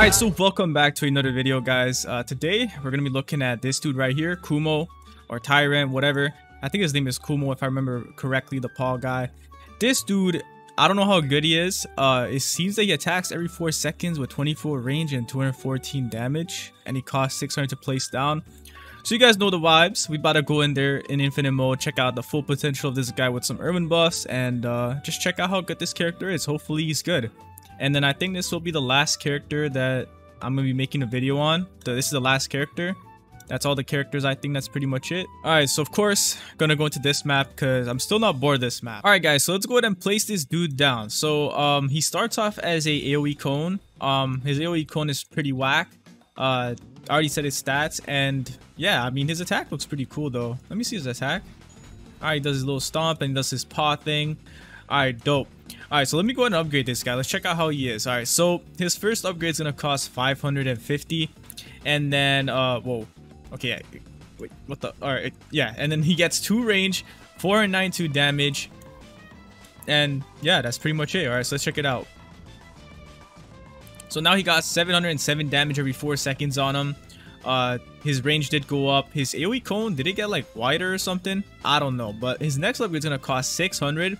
Alright, so welcome back to another video, guys. Today we're gonna be looking at this dude right here, Kumo or Tyrant, whatever. I think his name is Kumo if I remember correctly, the paw guy. This dude, I don't know how good he is. It seems that he attacks every 4 seconds with 24 range and 214 damage, and he costs 600 to place down. So you guys know the vibes. We about to go in there in infinite mode, check out the full potential of this guy with some Erwin buffs, and just check out how good this character is. Hopefully he's good. And then I think this will be the last character that I'm going to be making a video on. So this is the last character. That's all the characters. I think that's pretty much it. Alright, so of course, gonna go into this map because I'm still not bored of this map. Alright guys, so let's go ahead and place this dude down. So he starts off as a AoE cone. His AoE cone is pretty whack. I already said his stats, and yeah, I mean his attack looks pretty cool though. Let me see his attack. Alright, he does his little stomp and he does his paw thing. Alright, dope. Alright, so let me go ahead and upgrade this guy. Let's check out how he is. Alright, so his first upgrade is going to cost 550. And then, whoa. Okay, yeah. Wait, what the? Alright, yeah. And then he gets 2 range, 492 damage. And yeah, that's pretty much it. Alright, so let's check it out. So now he got 707 damage every 4 seconds on him. His range did go up. His AoE cone, did it get like wider or something? I don't know. But his next upgrade is going to cost 600.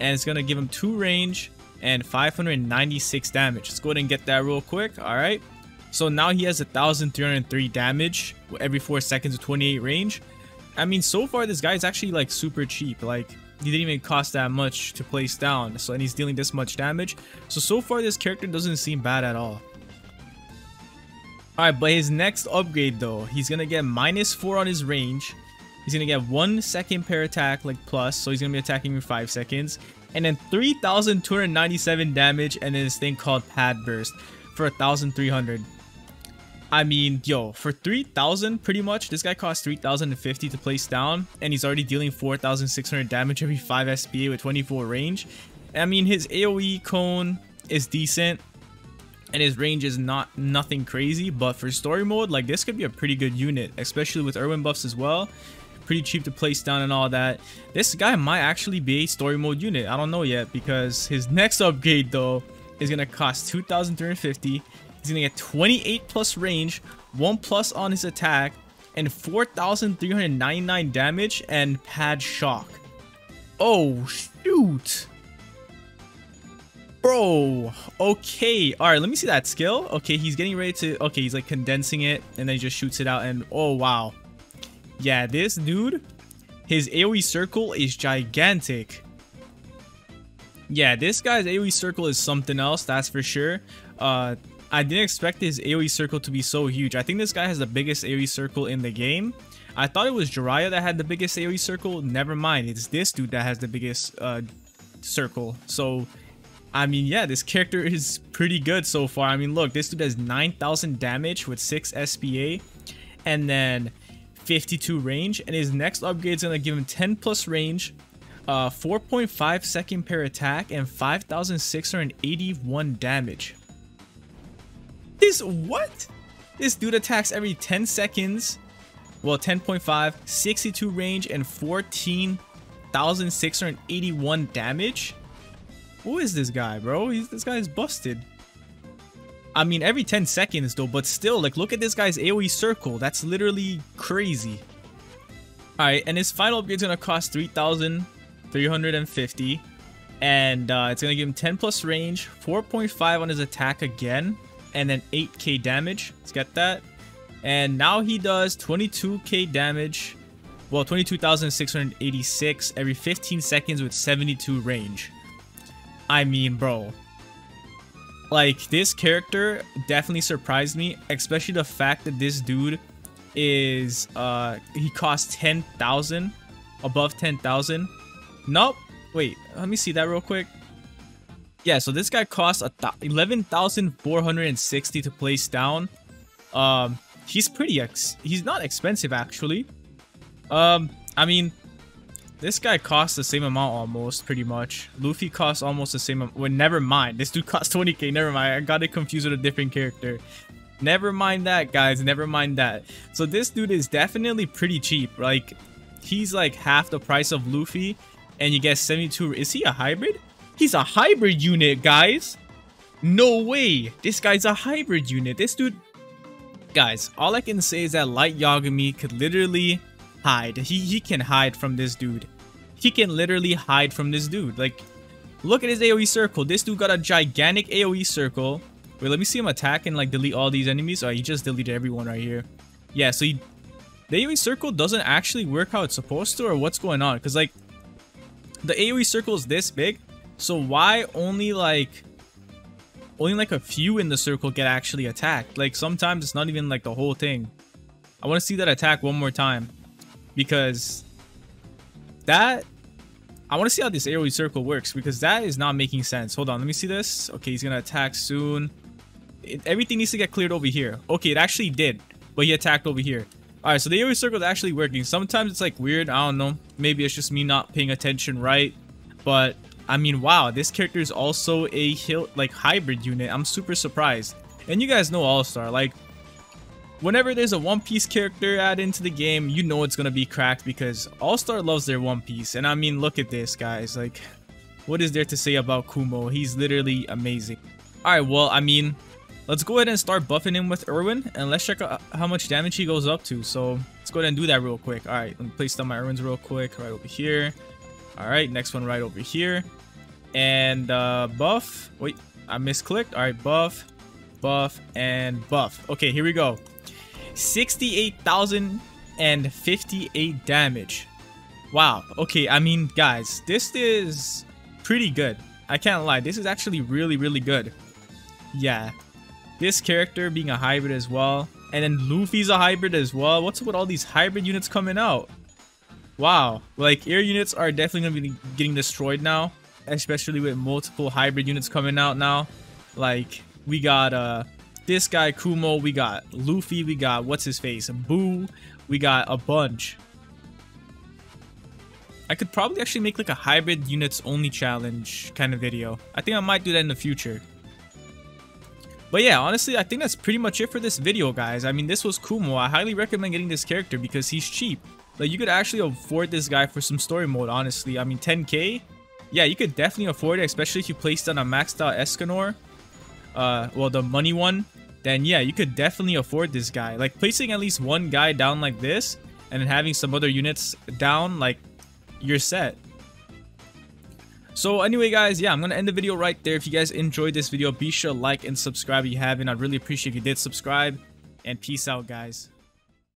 And it's going to give him 2 range and 596 damage. Let's go ahead and get that real quick. Alright. So now he has 1,303 damage every 4 seconds with 28 range. I mean, so far this guy is actually like super cheap. Like, he didn't even cost that much to place down. So, and he's dealing this much damage. So far this character doesn't seem bad at all. Alright, but his next upgrade though, he's going to get -4 on his range. He's going to get 1 second per attack, like plus, so he's going to be attacking for 5 seconds. And then 3,297 damage, and then this thing called Pad Burst for 1,300. I mean, yo, for 3,000 pretty much, this guy costs 3,050 to place down, and he's already dealing 4,600 damage every 5 SPA with 24 range. I mean, his AoE cone is decent, and his range is nothing crazy, but for story mode, like, this could be a pretty good unit, especially with Erwin buffs as well. Pretty cheap to place down and all that. This guy might actually be a story mode unit. I don't know yet, because his next upgrade though is gonna cost 2,350. He's gonna get 28 plus range, 1 plus on his attack, and 4,399 damage and Pad Shock. Oh shoot, bro. Okay, all right, let me see that skill. Okay, he's getting ready to, okay, he's like condensing it, and then he just shoots it out, and oh wow. Yeah, this dude, his AoE circle is gigantic. Yeah, this guy's AoE circle is something else, that's for sure. I didn't expect his AoE circle to be so huge. I think this guy has the biggest AoE circle in the game. I thought it was Jiraiya that had the biggest AoE circle. Never mind, it's this dude that has the biggest circle. So, I mean, yeah, this character is pretty good so far. I mean, look, this dude has 9,000 damage with 6 SPA. And then 52 range, and his next upgrade is gonna give him 10 plus range, 4.5 second per attack, and 5,681 damage. This dude attacks every 10 seconds, well, 10.5, 62 range, and 14,681 damage. Who is this guy, bro? This guy is busted. I mean, every 10 seconds though, but still, like, look at this guy's AoE circle. That's literally crazy. Alright, and his final upgrade is going to cost 3,350. And it's going to give him 10 plus range, 4.5 on his attack again, and then 8k damage. Let's get that. And now he does 22k damage. Well, 22,686 every 15 seconds with 72 range. I mean, bro. Like, this character definitely surprised me, especially the fact that this dude is, he costs 10,000, above 10,000. Nope, wait, let me see that real quick. Yeah, so this guy costs 11,460 to place down. He's pretty, he's not expensive, actually. I mean, this guy costs the same amount almost, pretty much. Luffy costs almost the same amount. Well, never mind. This dude costs 20k. Never mind. I got it confused with a different character. Never mind that, guys. Never mind that. So this dude is definitely pretty cheap. Like, he's like half the price of Luffy. And you get 72. Is he a hybrid? He's a hybrid unit, guys. No way! This guy's a hybrid unit. This dude... Guys, all I can say is that Light Yagami could literally hide. He can hide from this dude. He can literally hide from this dude. Like, look at his AoE circle. This dude got a gigantic AoE circle. Wait, let me see him attack and like delete all these enemies. Oh, he just deleted everyone right here. Yeah, so the AoE circle doesn't actually work how it's supposed to, or what's going on? Because like, the AoE circle is this big, so why only like a few in the circle get actually attacked? Like, sometimes it's not even like the whole thing. I want to see that attack one more time, because that... I want to see how this AoE circle works, because that is not making sense. Hold on, let me see this. Okay, he's gonna attack soon. Everything needs to get cleared over here. Okay, it actually did, but he attacked over here. Alright, so the AoE circle is actually working. Sometimes it's like weird, I don't know. Maybe it's just me not paying attention right. But, I mean, wow, this character is also a hybrid unit. I'm super surprised. And you guys know All-Star, like, whenever there's a One Piece character added into the game, you know it's gonna be cracked, because All-Star loves their One Piece. And I mean, look at this, guys. Like, what is there to say about Kumo? He's literally amazing. Alright, well, I mean, let's go ahead and start buffing him with Erwin, and let's check out how much damage he goes up to. So, let's go ahead and do that real quick. Alright, let me place down my Erwins real quick, right over here. Alright, next one right over here. And, buff. Wait, I misclicked. Alright, buff, buff, and buff. Okay, here we go. 68,058 damage. Wow. Okay, I mean, guys, this is pretty good. I can't lie. This is actually really, really good. Yeah. This character being a hybrid as well. And then Luffy's a hybrid as well. What's up with all these hybrid units coming out? Wow. Like, air units are definitely going to be getting destroyed now. Especially with multiple hybrid units coming out now. Like, we got, this guy Kumo, we got Luffy, we got what's his face, Boo, we got a bunch. I could probably actually make like a hybrid units only challenge kind of video. I think I might do that in the future. But yeah, honestly, I think that's pretty much it for this video, guys. I mean, this was Kumo. I highly recommend getting this character because he's cheap. Like, you could actually afford this guy for some story mode, honestly. I mean, 10k? Yeah, you could definitely afford it, especially if you placed on a maxed out Escanor. Well, the money one. Then yeah, you could definitely afford this guy. Like, placing at least one guy down like this and then having some other units down, like, you're set. So anyway, guys, yeah, I'm gonna end the video right there. If you guys enjoyed this video, be sure to like and subscribe if you haven't. I'd really appreciate if you did subscribe, and peace out, guys.